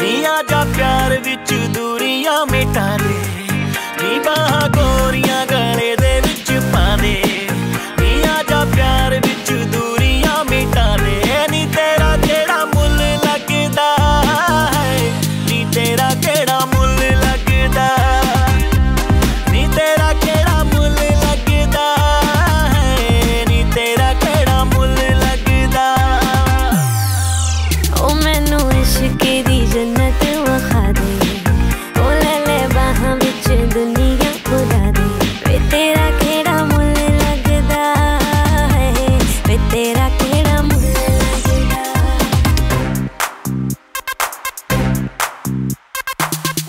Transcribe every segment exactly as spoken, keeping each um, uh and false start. नी आजा प्यार विच दूरियां मिटा दे, नी बाहां गोरियां गले दे विच पा दे, नी आजा प्यार विच दूरियां मिटा दे, नी तेरा केड़ा मुल लगदा है, नी तेरा केड़ा मुल लगदा, नी तेरा केड़ा मुल लगदा है, नी तेरा केड़ा मुल लगदा। ओ मैनू इश्क दी जन्नत वखा दे, ओ ले ले बाहां विच दुनिया खुदा दे, वे तेरा केड़ा मुल लगदा है, वे तेरा केड़ा मुल लगदा।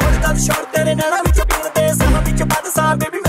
उड़दा शोर तेरे नैणां विच पींदे साहां विच बदसा बेबी।